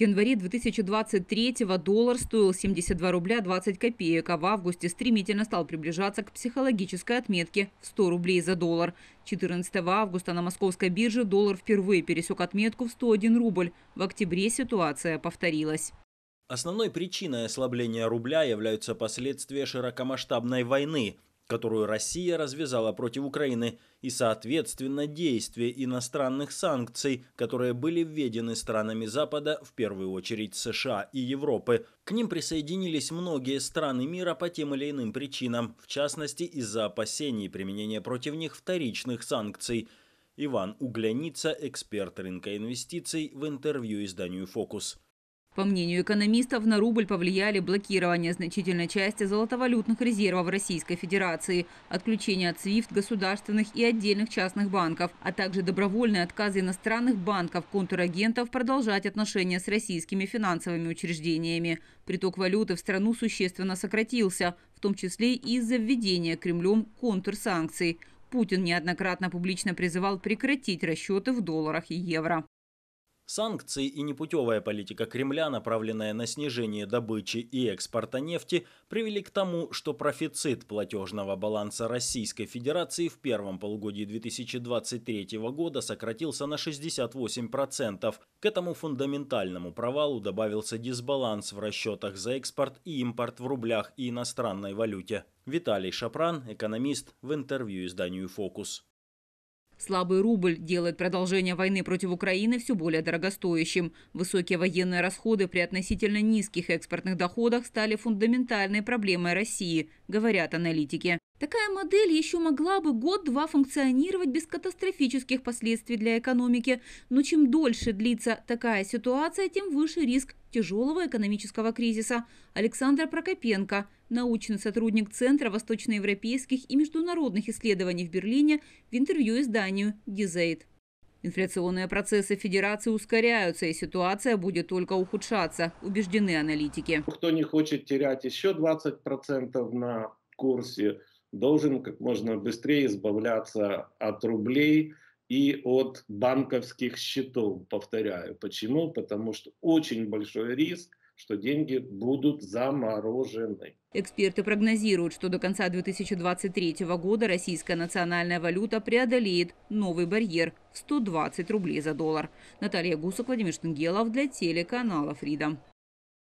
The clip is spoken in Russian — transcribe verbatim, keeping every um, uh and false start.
В январе две тысячи двадцать третьего доллар стоил семьдесят два рубля двадцать копеек, а в августе стремительно стал приближаться к психологической отметке в сто рублей за доллар. четырнадцатого августа на Московской бирже доллар впервые пересек отметку в сто один рубль. В октябре ситуация повторилась. Основной причиной ослабления рубля являются последствия широкомасштабной войны, которую Россия развязала против Украины, и, соответственно, действия иностранных санкций, которые были введены странами Запада, в первую очередь США и Европы. К ним присоединились многие страны мира по тем или иным причинам, в частности, из-за опасений применения против них вторичных санкций. Иван Угляница, эксперт рынка инвестиций, в интервью изданию «Фокус». По мнению экономистов, на рубль повлияли блокирование значительной части золотовалютных резервов Российской Федерации, отключение от свифт государственных и отдельных частных банков, а также добровольные отказы иностранных банков, контрагентов продолжать отношения с российскими финансовыми учреждениями. Приток валюты в страну существенно сократился, в том числе и из-за введения Кремлем контрсанкций. Путин неоднократно публично призывал прекратить расчеты в долларах и евро. Санкции и непутевая политика Кремля, направленная на снижение добычи и экспорта нефти, привели к тому, что профицит платежного баланса Российской Федерации в первом полугодии две тысячи двадцать третьего года сократился на шестьдесят восемь процентов. К этому фундаментальному провалу добавился дисбаланс в расчетах за экспорт и импорт в рублях и иностранной валюте. Виталий Шапран, экономист, в интервью изданию «Фокус». Слабый рубль делает продолжение войны против Украины все более дорогостоящим. Высокие военные расходы при относительно низких экспортных доходах стали фундаментальной проблемой России, говорят аналитики. Такая модель еще могла бы год-два функционировать без катастрофических последствий для экономики. Но чем дольше длится такая ситуация, тем выше риск тяжелого экономического кризиса. Александр Прокопенко, научный сотрудник Центра восточноевропейских и международных исследований в Берлине, в интервью изданию «Дизейт». Инфляционные процессы Федерации ускоряются, и ситуация будет только ухудшаться, убеждены аналитики. Кто не хочет терять еще двадцать процентов на курсе, должен как можно быстрее избавляться от рублей и от банковских счетов, повторяю. Почему? Потому что очень большой риск, что деньги будут заморожены. Эксперты прогнозируют, что до конца две тысячи двадцать третьего года российская национальная валюта преодолеет новый барьер в сто двадцать рублей за доллар. Наталья Гусок, Владимир Штунгелов для телеканала «Фридом».